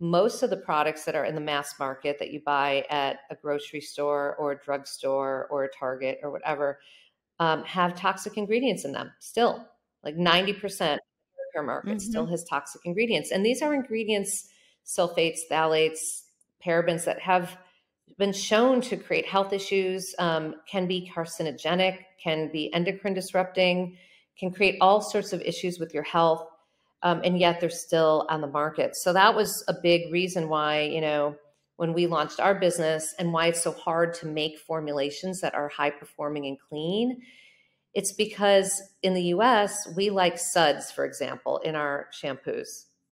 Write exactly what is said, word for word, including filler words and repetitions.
most of the products that are in the mass market that you buy at a grocery store or a drugstore or a Target or whatever um, have toxic ingredients in them still. Like ninety percent of the market mm-hmm. still has toxic ingredients. And these are ingredients, sulfates, phthalates, parabens that have been shown to create health issues, um, can be carcinogenic, can be endocrine disrupting, can create all sorts of issues with your health. Um, and yet they're still on the market. So that was a big reason why, you know, when we launched our business and why it's so hard to make formulations that are high performing and clean. It's because in the U S, we like suds, for example, in our shampoos.